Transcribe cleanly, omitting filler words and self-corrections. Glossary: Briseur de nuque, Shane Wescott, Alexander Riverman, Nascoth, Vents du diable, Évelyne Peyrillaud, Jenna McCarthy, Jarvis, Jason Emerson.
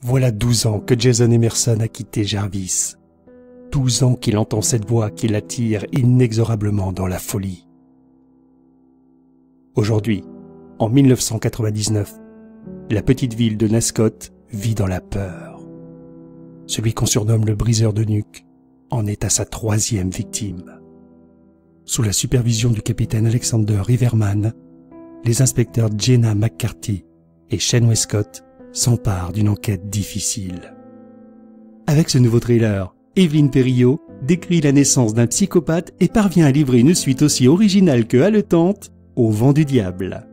Voilà 12 ans que Jason Emerson a quitté Jarvis. 12 ans qu'il entend cette voix qui l'attire inexorablement dans la folie. Aujourd'hui, en 1999, la petite ville de Nascoth vit dans la peur. Celui qu'on surnomme le Briseur de nuque en est à sa 3e victime. Sous la supervision du capitaine Alexander Riverman, les inspecteurs Jenna McCarthy et Shane Wescott s'emparent d'une enquête difficile. Avec ce nouveau thriller, Évelyne Peyrillaud décrit la naissance d'un psychopathe et parvient à livrer une suite aussi originale que haletante au Vents du diable.